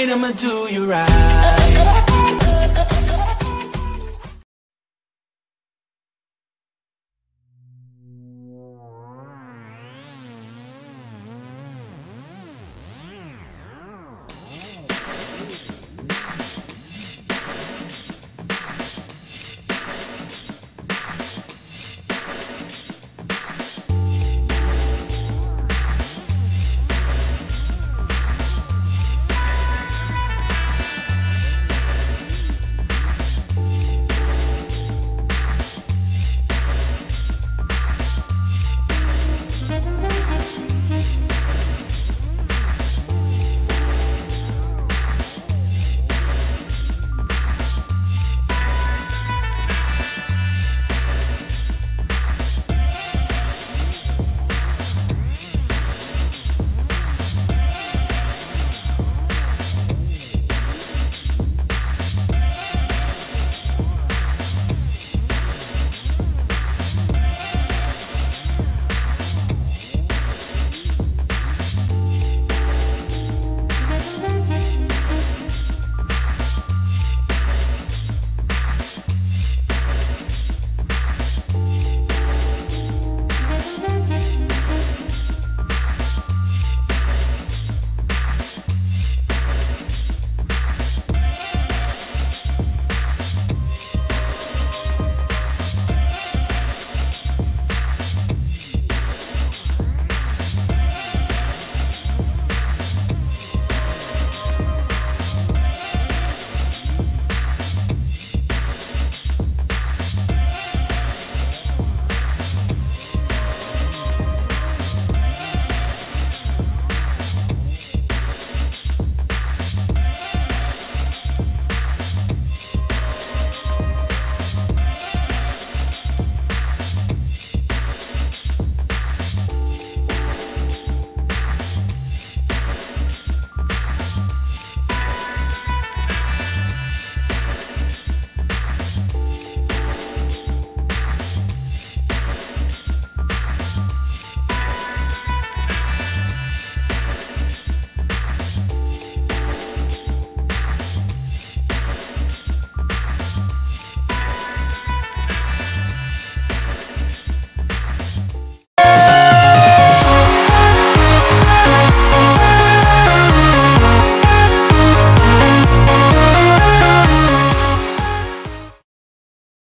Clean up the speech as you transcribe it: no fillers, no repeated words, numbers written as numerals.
I'ma do you right.